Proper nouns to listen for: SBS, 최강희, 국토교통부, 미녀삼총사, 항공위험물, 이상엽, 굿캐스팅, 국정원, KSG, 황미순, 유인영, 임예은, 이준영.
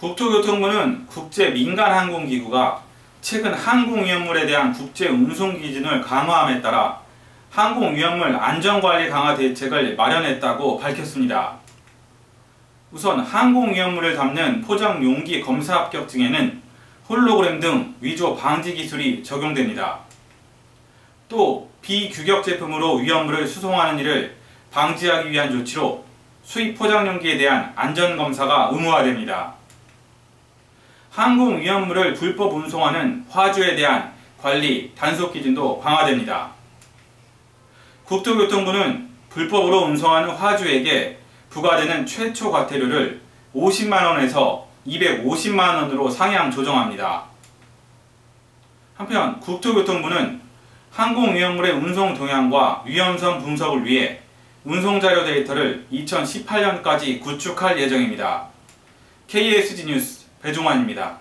국토교통부는 국제 민간 항공기구가 최근 항공위험물에 대한 국제 운송 기준을 강화함에 따라 항공위험물 안전관리 강화 대책을 마련했다고 밝혔습니다. 우선 항공위험물을 담는 포장용기 검사 합격증에는 홀로그램 등 위조 방지 기술이 적용됩니다. 또 비규격 제품으로 위험물을 수송하는 일을 방지하기 위한 조치로 수입 포장용기에 대한 안전검사가 의무화됩니다. 항공위험물을 불법 운송하는 화주에 대한 관리, 단속 기준도 강화됩니다. 국토교통부는 불법으로 운송하는 화주에게 부과되는 최초 과태료를 50만원에서 250만원으로 상향 조정합니다. 한편 국토교통부는 항공위험물의 운송 동향과 위험성 분석을 위해 운송자료 데이터를 2018년까지 구축할 예정입니다. KSG 뉴스 배종환입니다.